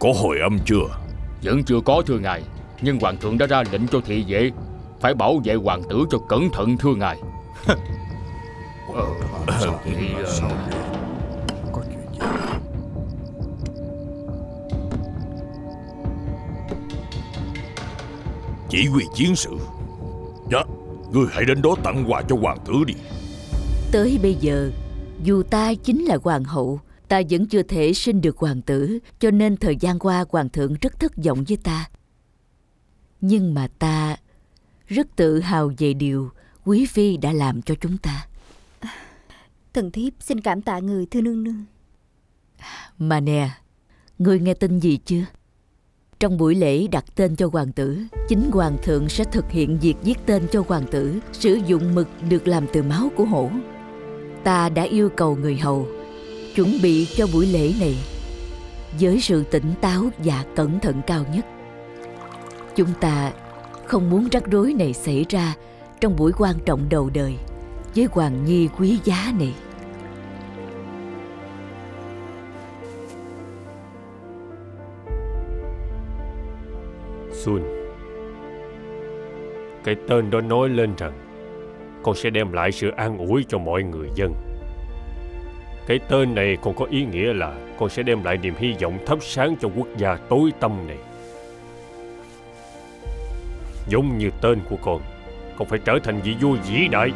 Có hồi âm chưa? Vẫn chưa có thưa ngài. Nhưng hoàng thượng đã ra lệnh cho thị vệ phải bảo vệ hoàng tử cho cẩn thận thưa ngài. Chỉ huy chiến sự. Dạ, ngươi hãy đến đó tặng quà cho hoàng tử đi. Tới bây giờ, dù ta chính là hoàng hậu, ta vẫn chưa thể sinh được hoàng tử, cho nên thời gian qua hoàng thượng rất thất vọng với ta. Nhưng mà ta rất tự hào về điều quý phi đã làm cho chúng ta. Thần thiếp xin cảm tạ người thưa nương nương. Mà nè, ngươi nghe tin gì chưa? Trong buổi lễ đặt tên cho hoàng tử, chính hoàng thượng sẽ thực hiện việc viết tên cho hoàng tử, sử dụng mực được làm từ máu của hổ. Ta đã yêu cầu người hầu chuẩn bị cho buổi lễ này với sự tỉnh táo và cẩn thận cao nhất. Chúng ta không muốn rắc rối này xảy ra trong buổi quan trọng đầu đời với hoàng nhi quý giá này. Sun, cái tên đó nói lên rằng con sẽ đem lại sự an ủi cho mọi người dân. Cái tên này còn có ý nghĩa là con sẽ đem lại niềm hy vọng thắp sáng cho quốc gia tối tăm này. Giống như tên của con phải trở thành vị vua vĩ đại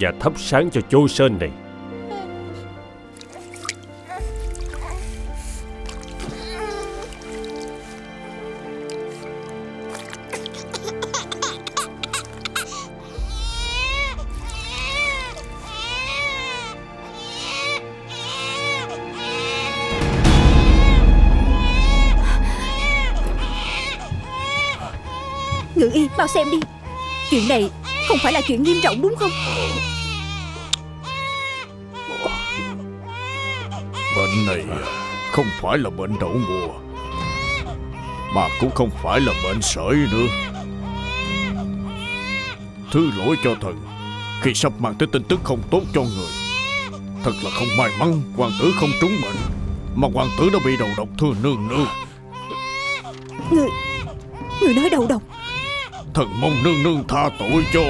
và thắp sáng cho Chosun này. Ngự y, mau xem đi. Chuyện này không phải là chuyện nghiêm trọng đúng không? Bệnh này không phải là bệnh đậu mùa, mà cũng không phải là bệnh sởi nữa. Thứ lỗi cho thần khi sắp mang tới tin tức không tốt cho người. Thật là không may mắn, hoàng tử không trúng bệnh, mà hoàng tử đã bị đầu độc thưa nương nương. Người nói đầu độc. Thần mong nương nương tha tội cho.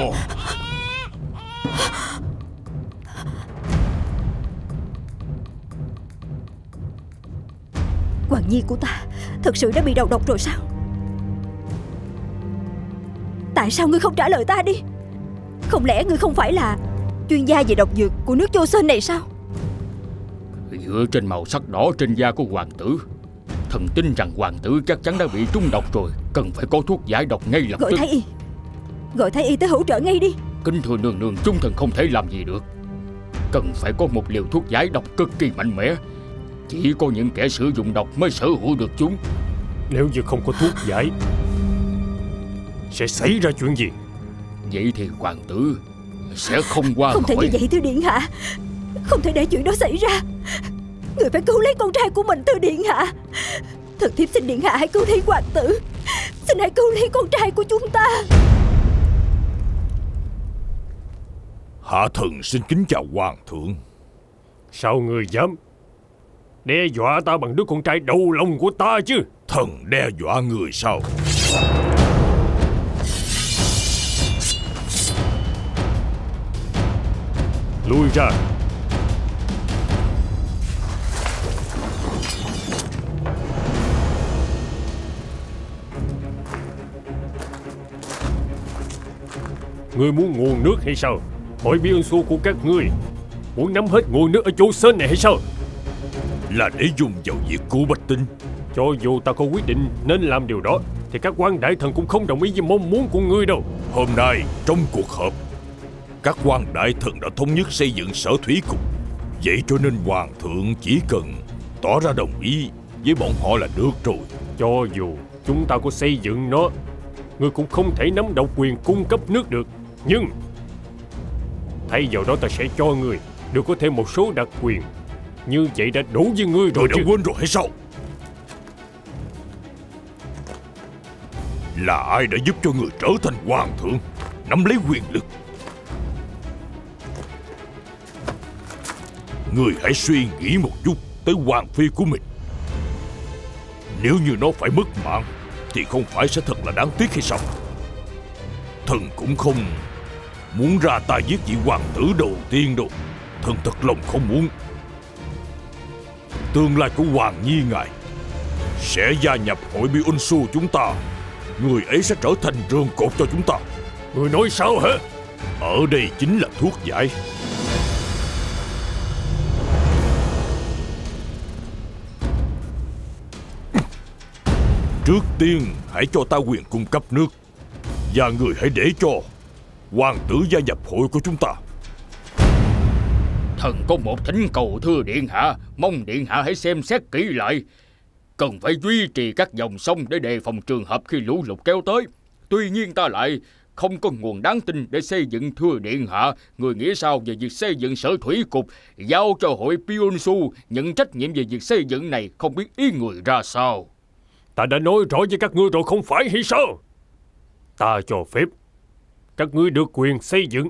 Hoàng nhi của ta thật sự đã bị đầu độc rồi sao? Tại sao ngươi không trả lời ta đi? Không lẽ ngươi không phải là chuyên gia về độc dược của nước Chosun này sao? Dựa trên màu sắc đỏ trên da của hoàng tử, thần tin rằng hoàng tử chắc chắn đã bị trúng độc rồi. Cần phải có thuốc giải độc ngay lập tức. Gọi thái y tới hỗ trợ ngay đi. Kính thưa nương nương, chúng thần không thể làm gì được. Cần phải có một liều thuốc giải độc cực kỳ mạnh mẽ. Chỉ có những kẻ sử dụng độc mới sở hữu được chúng. Nếu như không có thuốc giải sẽ xảy ra chuyện gì? Vậy thì hoàng tử sẽ không qua khỏi. Không thể như vậy thưa điện hạ. Không thể để chuyện đó xảy ra. Người phải cứu lấy con trai của mình thưa điện hạ. Thần thiếp xin điện hạ hãy cứu lấy hoàng tử. Xin hãy cứu lấy con trai của chúng ta. Hạ thần xin kính chào hoàng thượng. Sao người dám đe dọa ta bằng đứa con trai đầu lòng của ta chứ? Thần đe dọa người sao? Lui ra. Ngươi muốn nguồn nước hay sao? Hỏi Byung su của các ngươi muốn nắm hết nguồn nước ở Chosun này hay sao? Là để dùng vào việc cứu bách tính. Cho dù ta có quyết định nên làm điều đó thì các quan đại thần cũng không đồng ý với mong muốn của ngươi đâu. Hôm nay trong cuộc họp, các quan đại thần đã thống nhất xây dựng sở thủy cục. Vậy cho nên hoàng thượng chỉ cần tỏ ra đồng ý với bọn họ là được rồi. Cho dù chúng ta có xây dựng nó, ngươi cũng không thể nắm độc quyền cung cấp nước được. Nhưng thay vào đó ta sẽ cho ngươi được có thêm một số đặc quyền. Như vậy đã đủ với ngươi rồi. Đã quên rồi hay sao? Là ai đã giúp cho ngươi trở thành hoàng thượng, nắm lấy quyền lực? Ngươi hãy suy nghĩ một chút tới hoàng phi của mình. Nếu như nó phải mất mạng thì không phải sẽ thật là đáng tiếc hay sao? Thần cũng không muốn ra tay giết vị hoàng tử đầu tiên đâu. Thần thật lòng không muốn. Tương lai của Hoàng Nhi ngài sẽ gia nhập hội Byung su chúng ta. Người ấy sẽ trở thành rương cột cho chúng ta. Người nói sao hả? Ở đây chính là thuốc giải. Trước tiên hãy cho ta quyền cung cấp nước, và người hãy để cho hoàng tử gia nhập hội của chúng ta. Thần có một thỉnh cầu thưa điện hạ, mong điện hạ hãy xem xét kỹ lại. Cần phải duy trì các dòng sông để đề phòng trường hợp khi lũ lụt kéo tới. Tuy nhiên ta lại không có nguồn đáng tin để xây dựng. Thưa điện hạ, người nghĩ sao về việc xây dựng sở thủy cục, giao cho hội Byung su nhận trách nhiệm về việc xây dựng này? Không biết ý người ra sao. Ta đã nói rõ với các ngươi rồi không phải hay sao? Ta cho phép các ngươi được quyền xây dựng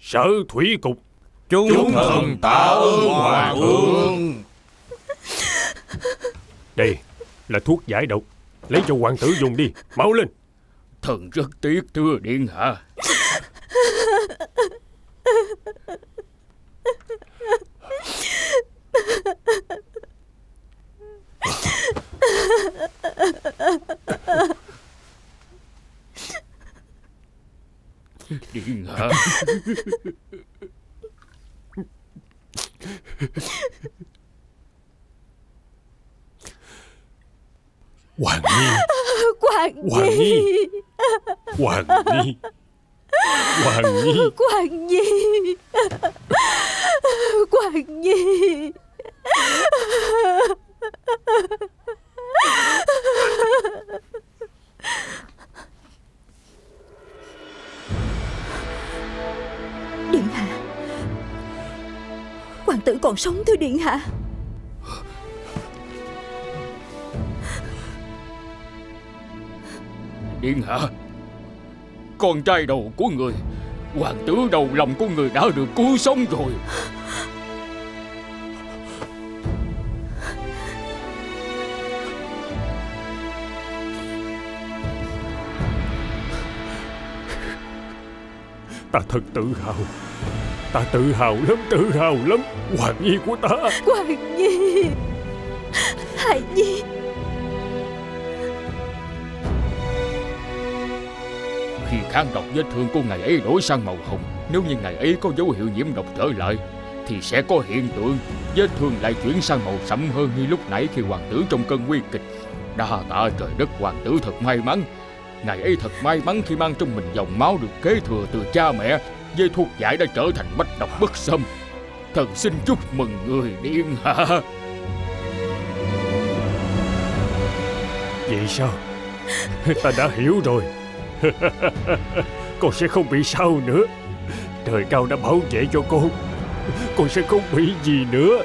sở thủy cục. Chúng thần tạ ơn Hoàng thượng. Đây là thuốc giải độc, lấy cho hoàng tử dùng đi, mau lên. Thần rất tiếc thưa điện hạ. Điện hạ. Hoàng Nhi. Hoàng Nhi. Hoàng Nhi. Hoàng Nhi. Hoàng Nhi. Hoàng Nhi. Điện hạ, hoàng tử còn sống thưa điện hạ. Điện hạ, con trai đầu của người, hoàng tử đầu lòng của người đã được cứu sống rồi. Ta thật tự hào. Ta tự hào lắm, tự hào lắm. Hoàng Nhi của ta. Hoàng Nhi. Hải Nhi. Khi kháng độc vết thương của ngày ấy đổi sang màu hồng, nếu như ngày ấy có dấu hiệu nhiễm độc trở lại, thì sẽ có hiện tượng vết thương lại chuyển sang màu sẫm hơn như lúc nãy khi hoàng tử trong cơn nguy kịch. Đa tạ trời đất, hoàng tử thật may mắn. Ngài ấy thật may mắn khi mang trong mình dòng máu được kế thừa từ cha mẹ, với thuốc giải đã trở thành bách độc bất xâm. Thần xin chúc mừng người điện hạ. Vậy sao? Ta đã hiểu rồi. Con sẽ không bị sao nữa. Trời cao đã bảo vệ cho con. Con sẽ không bị gì nữa.